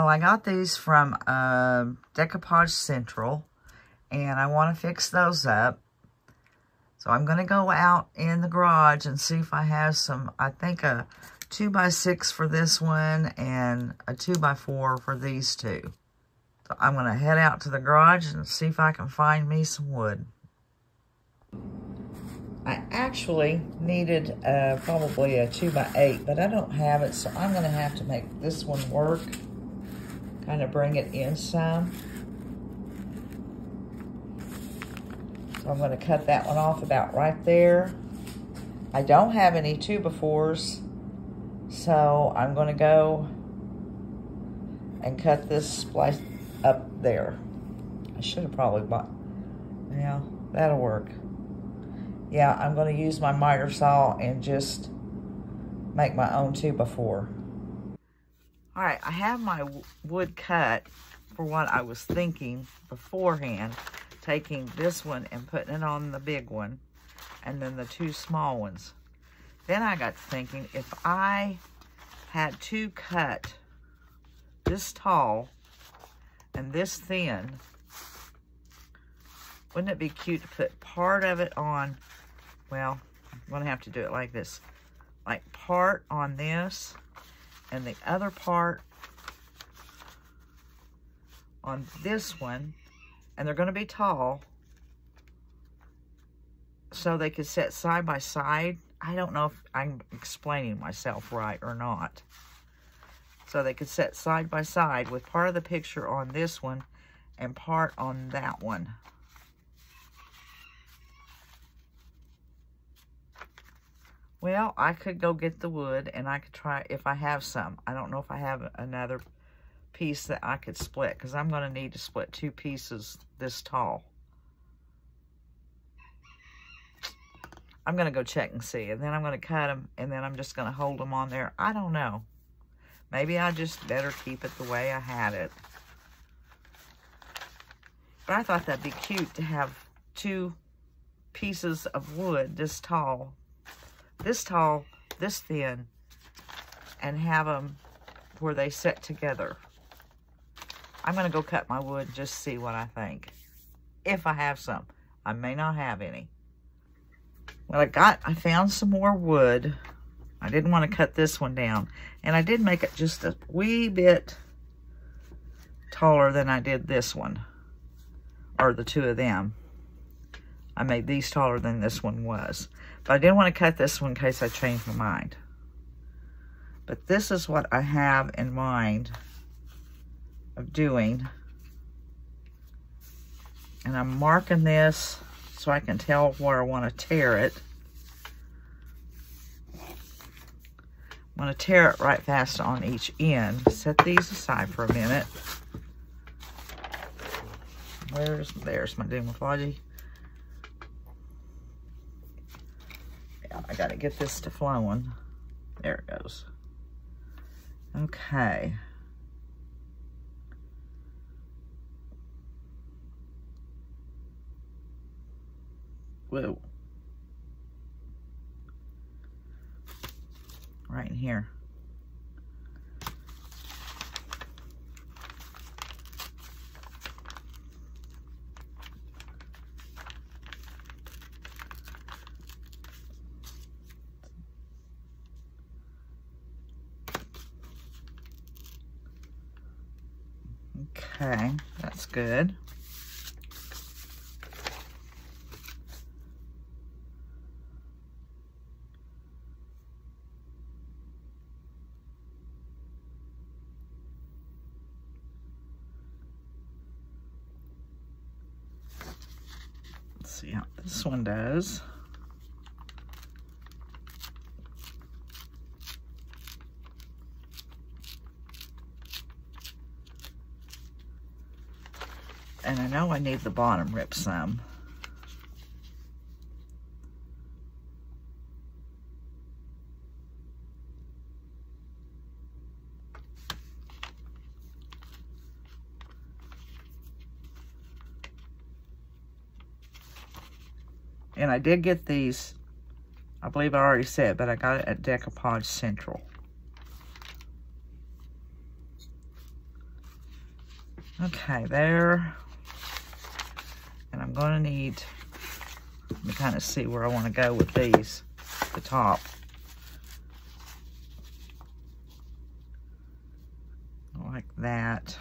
Well, I got these from Decoupage Central, and I want to fix those up. So I'm going to go out in the garage and see if I have some, I think a 2x6 for this one and a 2x4 for these two. So I'm going to head out to the garage and see if I can find me some wood. I actually needed probably a 2x8, but I don't have it, so I'm going to have to make this one work. Kind of bring it in some. So I'm going to cut that one off about right there. I don't have any 2x4s, so I'm going to go and cut this splice up there. I should have probably bought, yeah, that'll work. Yeah, I'm going to use my miter saw and just make my own 2x4. All right, I have my wood cut for what I was thinking beforehand, taking this one and putting it on the big one, and then the two small ones. Then I got to thinking, if I had two cut this tall and this thin, wouldn't it be cute to put part of it on, well, I'm going to have to do it like this. Like part on this and the other part on this one. And they're going to be tall so they could sit side by side. I don't know if I'm explaining myself right or not. So they could sit side by side with part of the picture on this one and part on that one. Well, I could go get the wood, and I could try if I have some. I don't know if I have another piece that I could split, because I'm going to need to split two pieces this tall. I'm going to go check and see, and then I'm going to cut them, and then I'm just going to hold them on there. I don't know. Maybe I just better keep it the way I had it. But I thought that'd be cute to have two pieces of wood this tall. This tall, this thin, and have them where they sit together. I'm going to go cut my wood, just see what I think. If I have some. I may not have any. Well, I found some more wood. I didn't want to cut this one down. And I did make it just a wee bit taller than I did this one. Or the two of them. I made these taller than this one was. But I didn't want to cut this one in case I changed my mind. But this is what I have in mind of doing. And I'm marking this so I can tell where I want to tear it. I'm going to tear it right fast on each end. Set these aside for a minute. There's my Decoupage. I gotta get this to flowing. There it goes. Okay. Whoa. Right in here. Okay, that's good. Let's see how this one does. And I know I need the bottom ripped some. And I did get these, I believe I already said, but I got it at Decoupage Central. Okay, there. And I'm going to need, let me kind of see where I want to go with these, the top. Like that.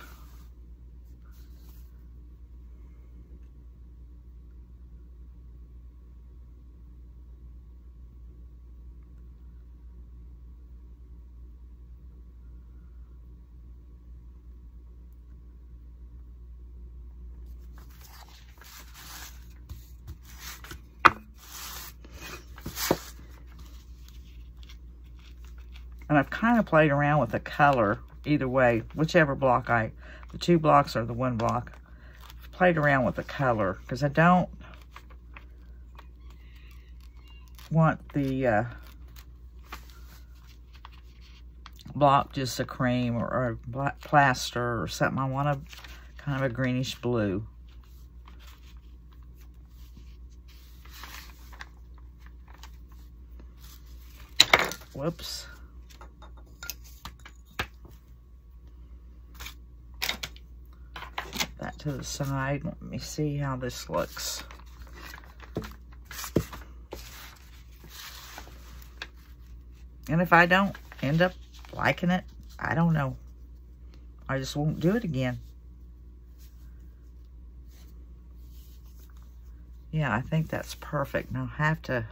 And I've kind of played around with the color either way, whichever block the two blocks or the one block. I've played around with the color because I don't want the block just a cream or a plaster or something. I want a kind of a greenish blue. Whoops. To the side. Let me see how this looks. And if I don't end up liking it, I don't know. I just won't do it again. Yeah, I think that's perfect. Now I have to,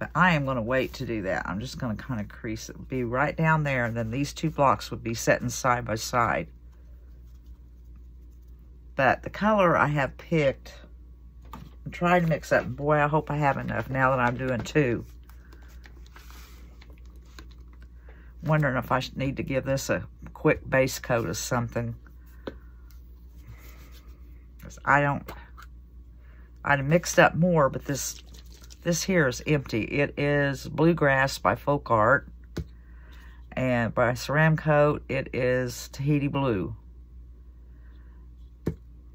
but I am going to wait to do that. I'm just going to kind of crease it, be right down there, and then these two blocks would be sitting side by side. But the color I have picked, I'm trying to mix up. Boy, I hope I have enough now that I'm doing two. Wondering if I need to give this a quick base coat of something. Because I'd mixed up more, but this here is empty. It is Bluegrass by Folk Art. And by Ceramcoat, it is Tahiti Blue.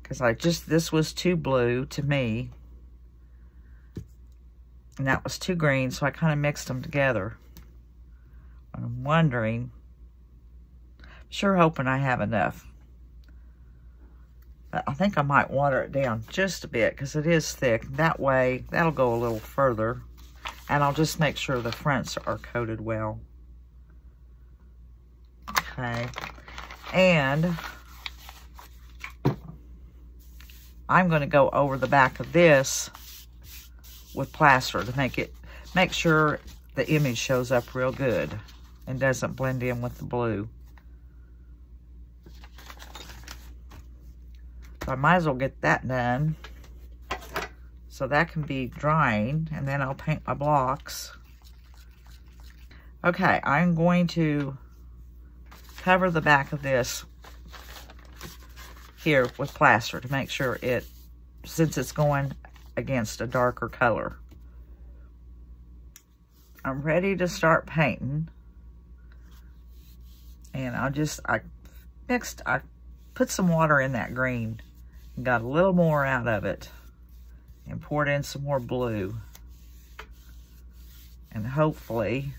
Because this was too blue to me. And that was too green, so I kind of mixed them together. I'm wondering, sure hoping I have enough. But I think I might water it down just a bit because it is thick. That way, that'll go a little further. And I'll just make sure the fronts are coated well. Okay. And I'm going to go over the back of this with plaster to make sure the image shows up real good and doesn't blend in with the blue. So I might as well get that done. So that can be drying, and then I'll paint my blocks. Okay, I'm going to cover the back of this here with plaster to make sure it, since it's going against a darker color. I'm ready to start painting, and I put some water in that green and got a little more out of it and poured in some more blue, and hopefully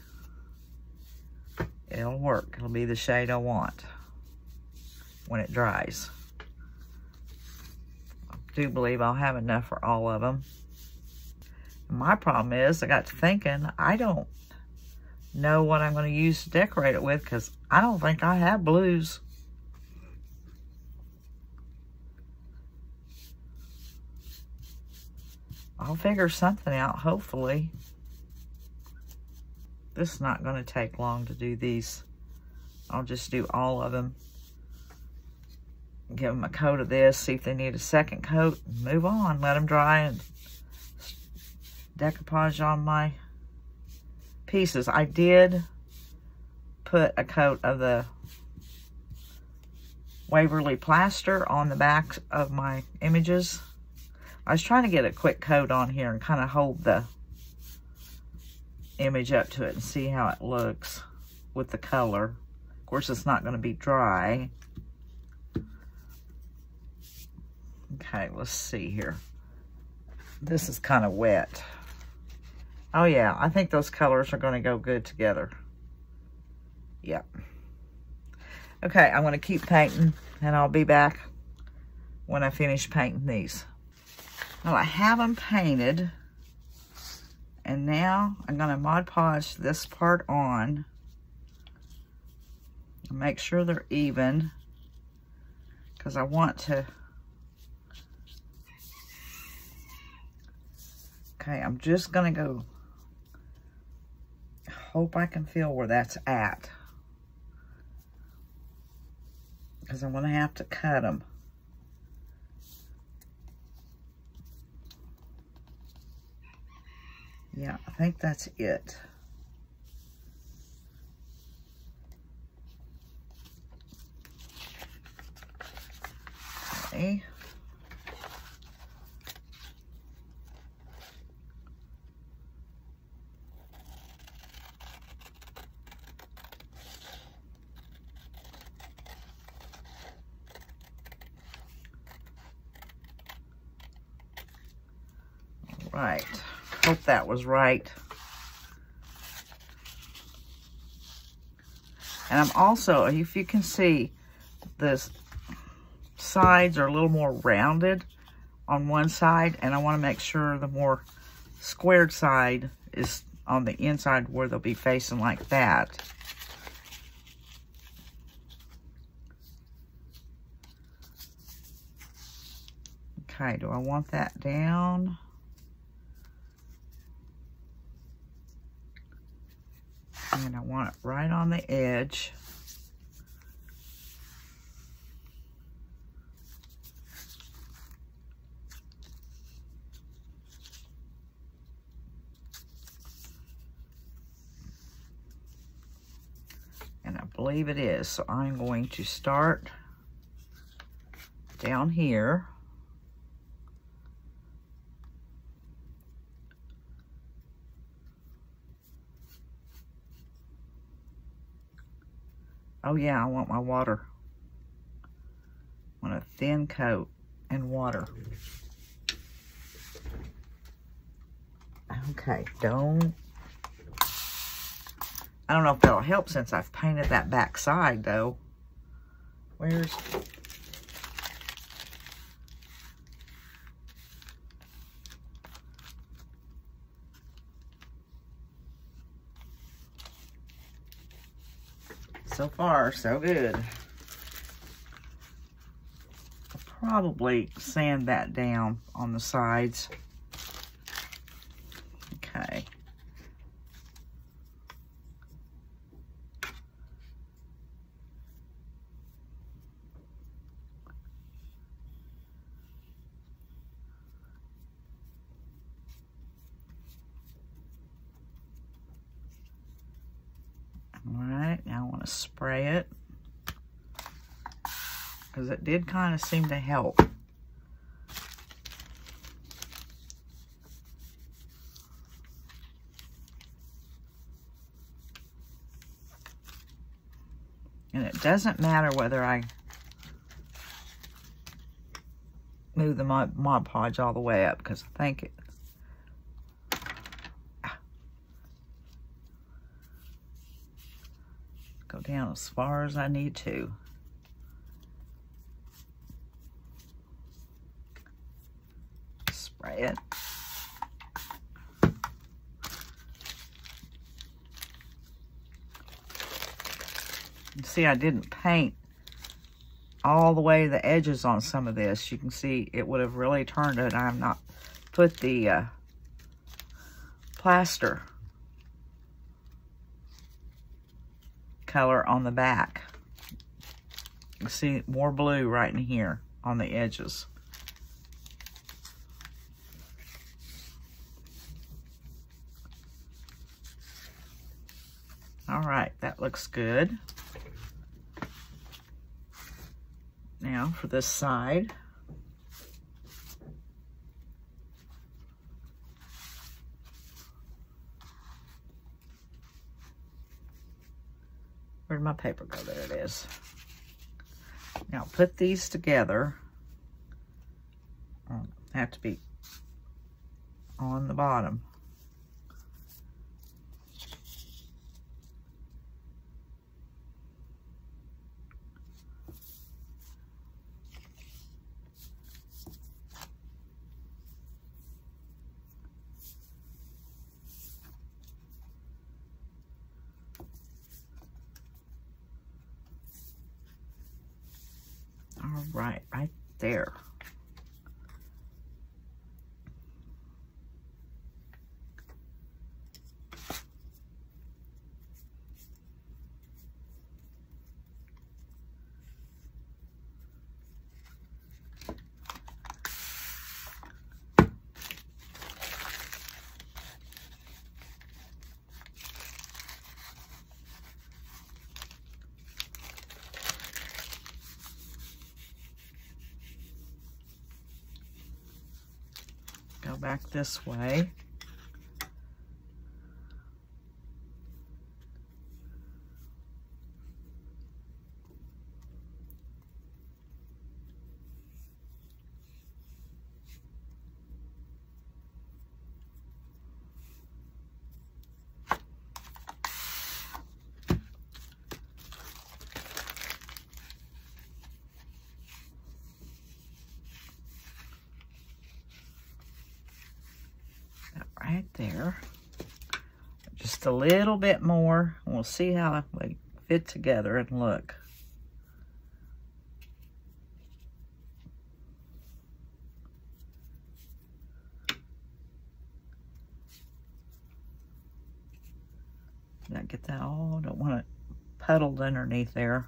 it'll work. It'll be the shade I want when it dries. I do believe I'll have enough for all of them. My problem is I got to thinking, I don't know what I'm going to use to decorate it with because I don't think I have blues. I'll figure something out, hopefully. This is not going to take long to do these. I'll just do all of them. Give them a coat of this, see if they need a second coat, move on, let them dry, and decoupage on my pieces. I did put a coat of the Waverly plaster on the backs of my images. I was trying to get a quick coat on here and kind of hold the image up to it and see how it looks with the color. Of course, it's not going to be dry. Okay, let's see here. This is kind of wet. Oh yeah, I think those colors are going to go good together. Yep. Okay, I'm going to keep painting, and I'll be back when I finish painting these. Well, I have them painted, and now I'm going to Mod Podge this part on. Make sure they're even, because I want to. Okay, I'm just going to go. Hope I can feel where that's at, because I'm going to have to cut them. Yeah, I think that's it. Okay. Right. Hope that was right. And I'm also, if you can see, the sides are a little more rounded on one side, and I want to make sure the more squared side is on the inside where they'll be facing like that. Okay, do I want that down? And I want it right on the edge. And I believe it is. So I'm going to start down here. Oh yeah, I want my water. I want a thin coat and water. Okay, don't. I don't know if that'll help since I've painted that back side though. Where's. So far, so good. I'll probably sand that down on the sides. Okay. Spray it, because it did kind of seem to help. And it doesn't matter whether I move the Mod Podge all the way up, because I think it down as far as I need to. Spray it. You see, I didn't paint all the way to the edges on some of this. You can see it would have really turned it. I have not put the plaster color on the back. You see more blue right in here on the edges. All right, that looks good. Now for this side. Where'd my paper go? There it is. Now put these together. They have to be on the bottom. right, right there. Back this way. Right there, just a little bit more, and we'll see how they fit together and look. Did I get that all? I don't want it puddled underneath there.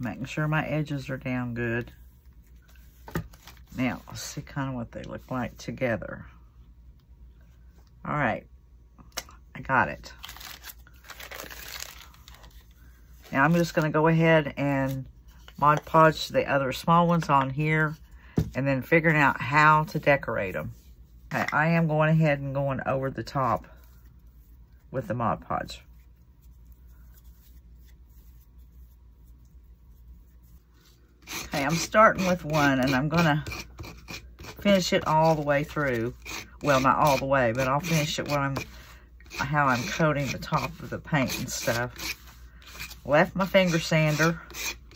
Making sure my edges are down good. Now, let's see kind of what they look like together. All right, I got it. Now I'm just gonna go ahead and Mod Podge the other small ones on here and then figuring out how to decorate them. Okay, I am going ahead and going over the top with the Mod Podge. Okay, I'm starting with one, and I'm going to finish it all the way through. Well, not all the way, but I'll finish it when how I'm coating the top of the paint and stuff. Left my finger sander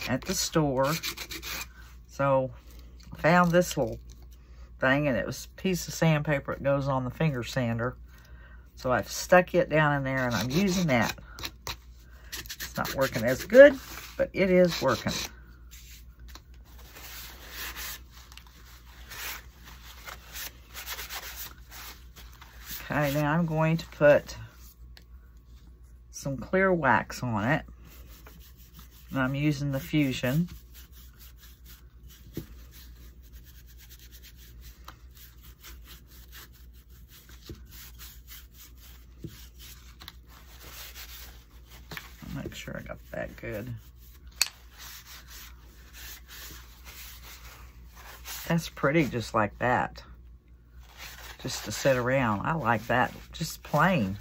at the store, so I found this little thing, and it was a piece of sandpaper that goes on the finger sander. So I've stuck it down in there, and I'm using that. It's not working as good, but it is working. Okay, now I'm going to put some clear wax on it. And I'm using the Fusion. I'll make sure I got that good. That's pretty just like that. Just to sit around. I like that. Just plain.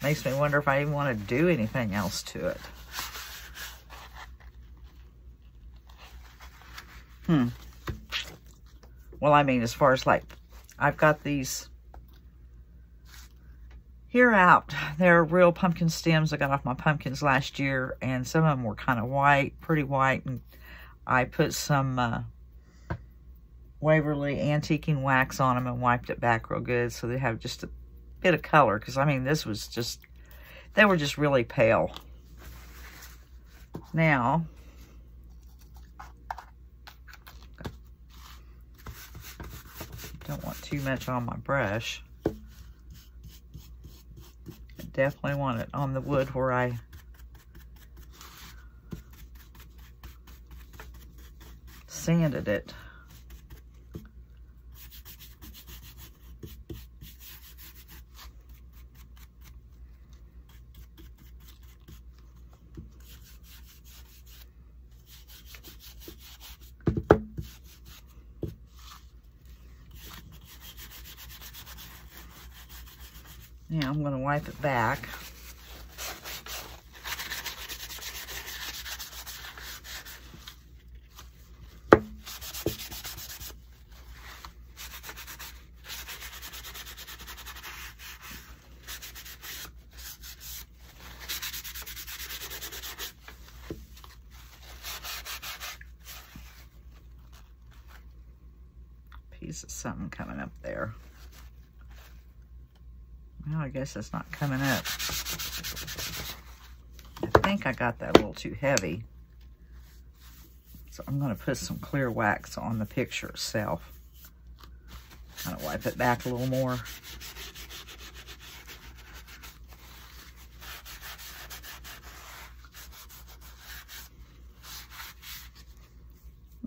Makes me wonder if I even want to do anything else to it. Well, I mean, as far as like, I've got these here out. They're real pumpkin stems. I got off my pumpkins last year, and some of them were kind of white, pretty white, and I put some Waverly antiquing wax on them and wiped it back real good so they have just a bit of color, because I mean this was just, they were just really pale. Now don't want too much on my brush. I definitely want it on the wood where I sanded it. Now I'm going to wipe it back. squeeze something coming up there. Well, I guess it's not coming up. I think I got that a little too heavy. So I'm going to put some clear wax on the picture itself. I'm going to wipe it back a little more.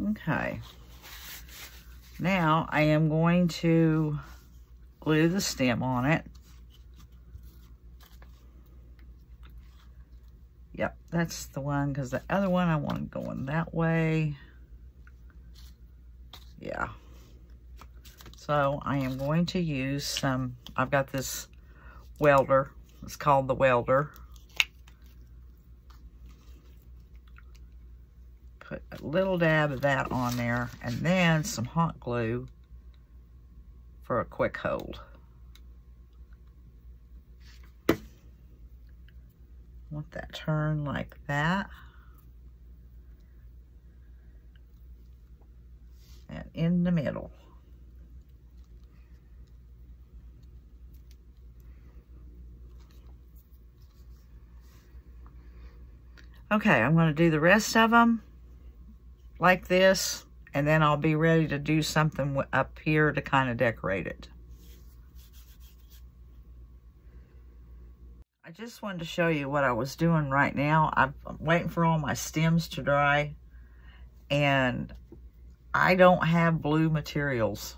Okay. Now I am going to glue the stem on it. Yep, that's the one, because the other one I want going that way. Yeah. So I am going to use some, I've got this welder. It's called the welder. Put a little dab of that on there, and then some hot glue for a quick hold. Want that turn like that. And in the middle. Okay, I'm going to do the rest of them like this, and then I'll be ready to do something up here to kind of decorate it. I just wanted to show you what I was doing right now. I'm waiting for all my stems to dry, and I don't have blue materials.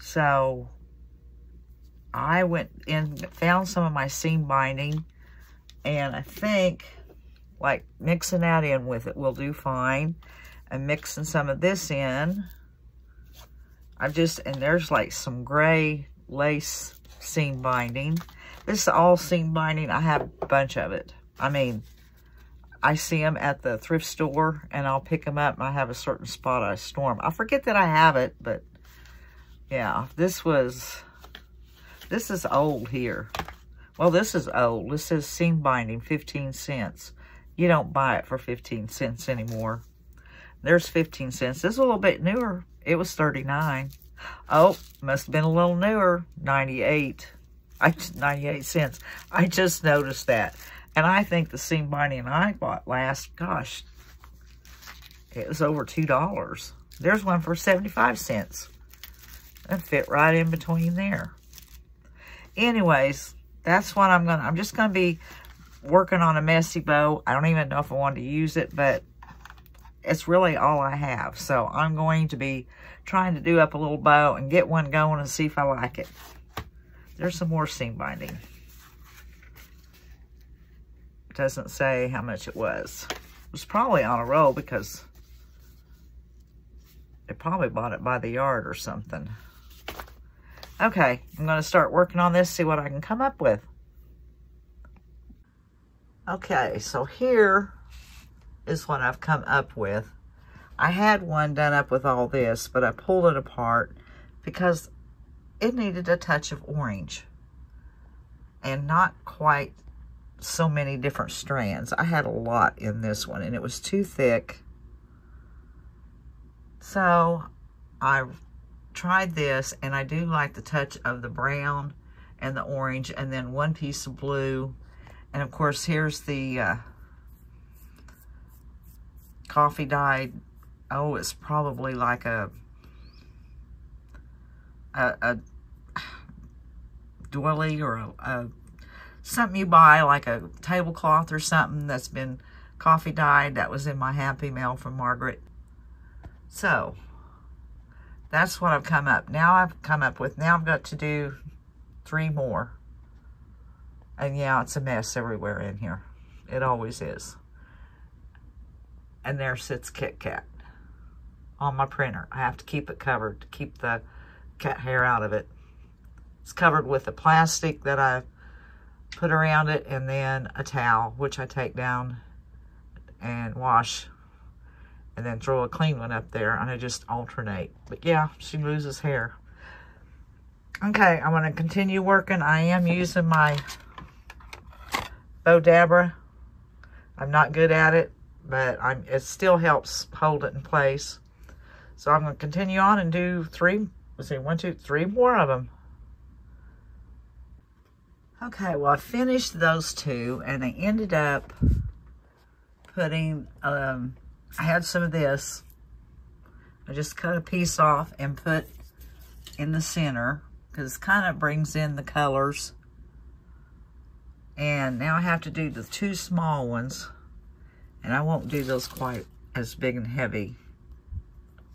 So I went and found some of my seam binding, and I think like mixing that in with it will do fine. And mixing some of this in, I've just, and there's like some gray lace seam binding. This is all seam binding. I have a bunch of it. I mean, I see them at the thrift store, and I'll pick them up, and I have a certain spot I store them. I forget that I have it, but yeah, this is old here. Well, this is old. This says seam binding, 15 cents. You don't buy it for 15 cents anymore. There's 15 cents. This is a little bit newer. It was 39. Oh, must have been a little newer. 98 cents. I just noticed that. And I think the seam binding I bought last, gosh, it was over $2. There's one for 75 cents. That fit right in between there. Anyways, that's what I'm just going to be working on a messy bow. I don't even know if I wanted to use it, but it's really all I have. So I'm going to be trying to do up a little bow and get one going and see if I like it. There's some more seam binding. It doesn't say how much it was. It was probably on a roll because they probably bought it by the yard or something. Okay, I'm going to start working on this, see what I can come up with. Okay, so here is what I've come up with. I had one done up with all this, but I pulled it apart because it needed a touch of orange and not quite so many different strands. I had a lot in this one, and it was too thick. So I tried this, and I do like the touch of the brown and the orange, and then one piece of blue. And of course, here's the coffee dyed. Oh, it's probably like a doily or a something you buy, like a tablecloth or something that's been coffee dyed. That was in my Happy Mail from Margaret. So that's what I've come up. Now I've come up with. Now I've got to do 3 more. And yeah, it's a mess everywhere in here. It always is. And there sits Kit Kat on my printer. I have to keep it covered to keep the cat hair out of it. It's covered with a plastic that I put around it, and then a towel, which I take down and wash, and then throw a clean one up there, and I just alternate. But yeah, she loses hair. Okay, I'm going to continue working. I am using my Bowdabra. I'm not good at it, but it still helps hold it in place. So I'm going to continue on and do one, two, three more of them. Okay, well, I finished those two, and I ended up putting, I had some of this. I just cut a piece off and put in the center, because it kind of brings in the colors. And now I have to do the two small ones, and I won't do those quite as big and heavy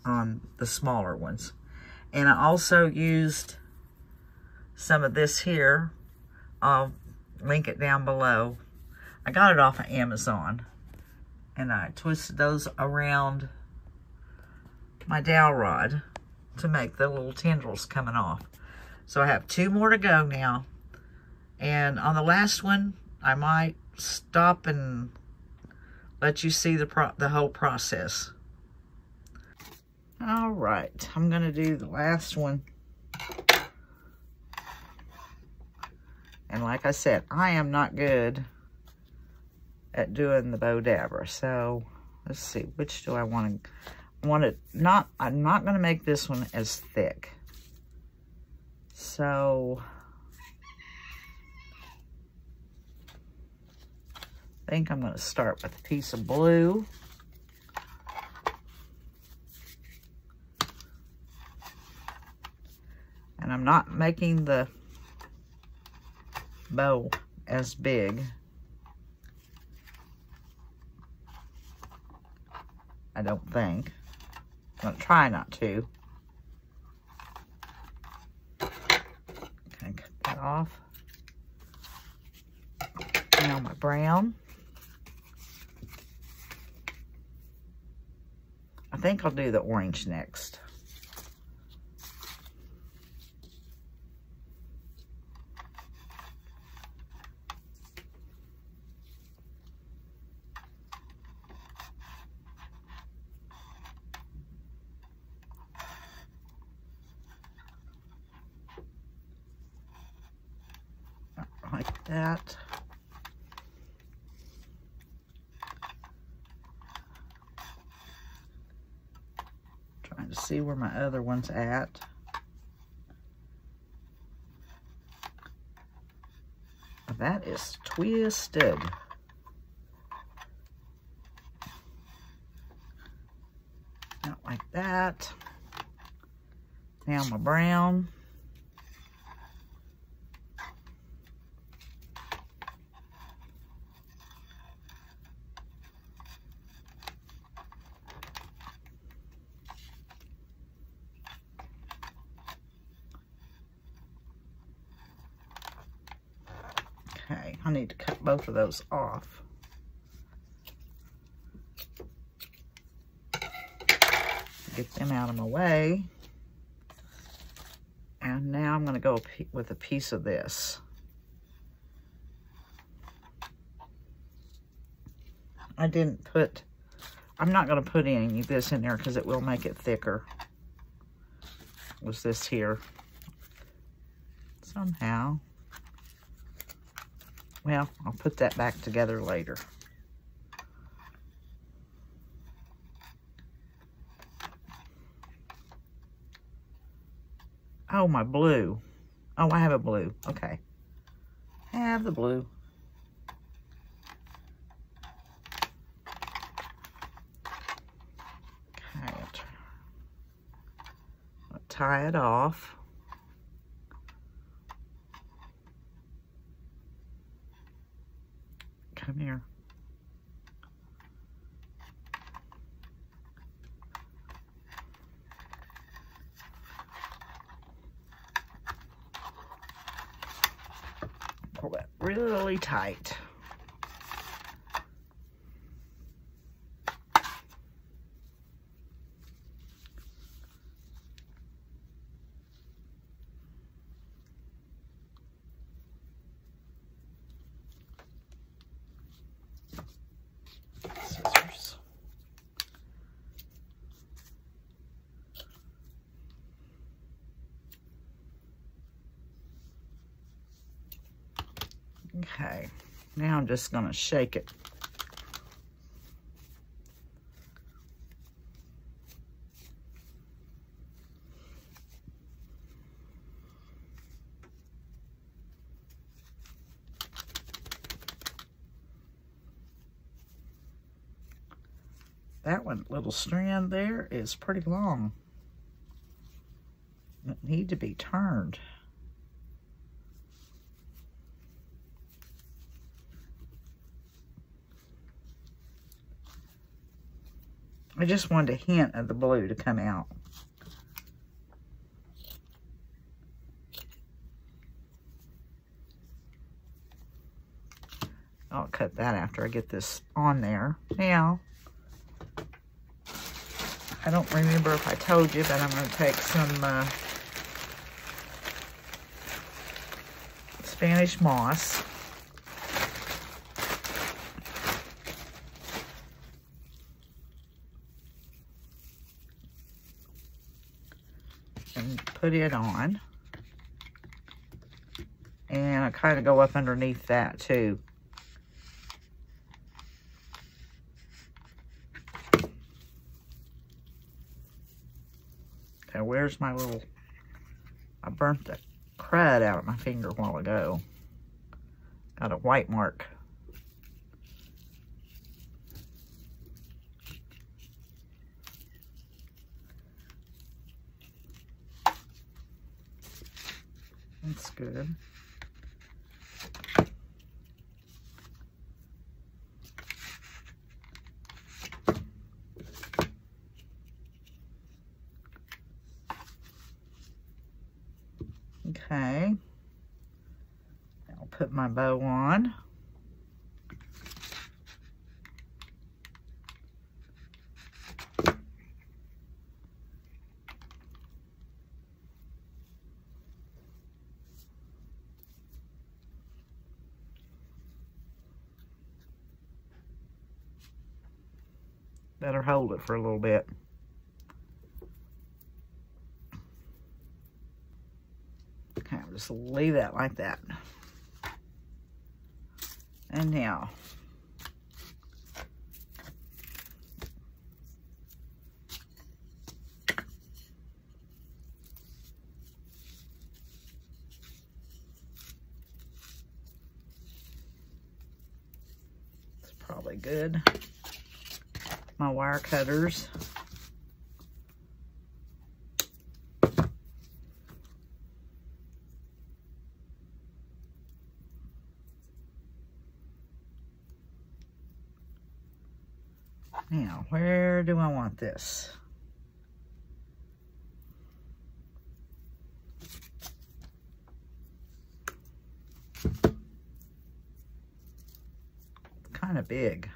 on the smaller ones. And I also used some of this here. I'll link it down below. I got it off of Amazon, and I twisted those around my dowel rod to make the little tendrils coming off. So I have two more to go now, and on the last one I might stop and let you see the whole process. All right, I'm gonna do the last one. And like I said, I am not good at doing the Bowdabra. So let's see, which do I want to, I'm not going to make this one as thick. So I think I'm going to start with a piece of blue. And I'm not making the bow as big. I don't think. I'm gonna try not to. Okay, cut that off. Now my brown. I think I'll do the orange next. Like that. Trying to see where my other one's at. That is twisted. Not like that. Now my brown. I need to cut both of those off. Get them out of my way. And now I'm going to go with a piece of this. I'm not going to put any of this in there because it will make it thicker. It was this here. Somehow. Well, I'll put that back together later. Oh, my blue. Oh, I have a blue. Okay. I have the blue. Okay. I'll tie it off. Come here. Pull that really tight. Okay, now I'm just going to shake it. That one little strand there is pretty long. It needs to be turned. I just wanted a hint of the blue to come out. I'll cut that after I get this on there. Now, I don't remember if I told you, but I'm going to take some Spanish moss. And put it on. And I kind of go up underneath that too. Where's my little, I burnt the crud out of my finger a while ago. Got a white mark. That's good. Okay, I'll put my bow on. Better hold it for a little bit. Just leave that like that. And now, it's probably good. My wire cutters. Now, where do I want this? It's kind of big.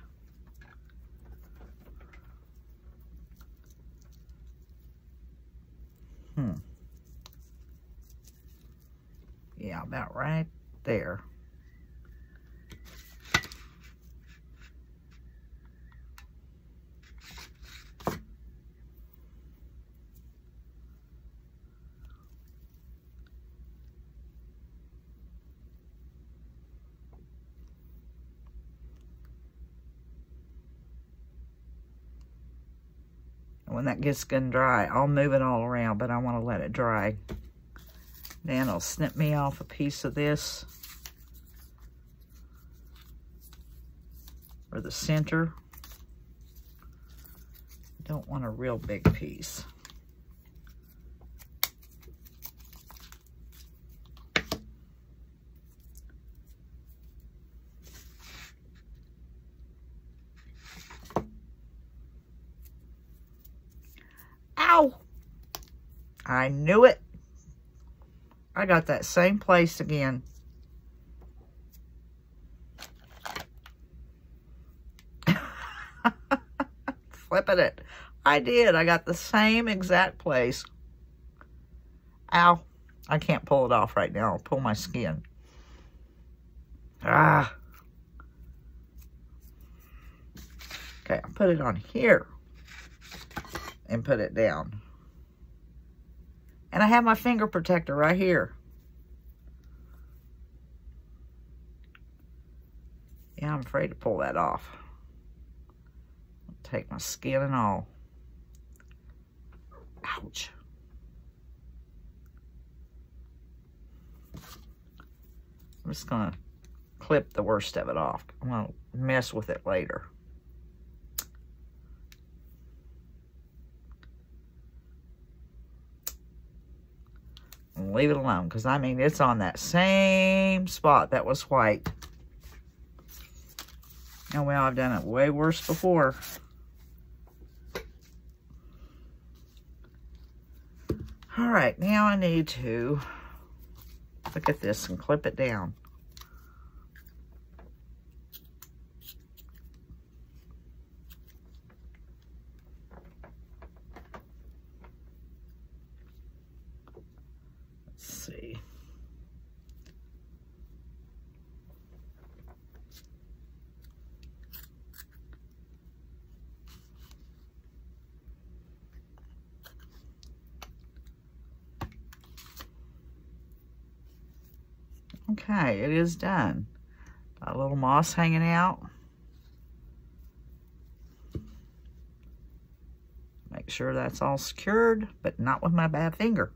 Yeah, about right there. When that gets good and dry, I'll move it all around, but I want to let it dry. Then I'll snip me off a piece of this or the center. Don't want a real big piece. I knew it. I got that same place again. Flipping it. I did. I got the same exact place. Ow. I can't pull it off right now. I'll pull my skin. Ah. Okay, I'll put it on here and put it down. And I have my finger protector right here. Yeah, I'm afraid to pull that off. I'll take my skin and all. Ouch. I'm just going to clip the worst of it off. I'm going to mess with it later. and leave it alone, because I mean it's on that same spot that was white. Oh well, I've done it way worse before. All right, now I need to look at this and clip it down. Okay, it is done. Got a little moss hanging out. Make sure that's all secured, but not with my bad finger.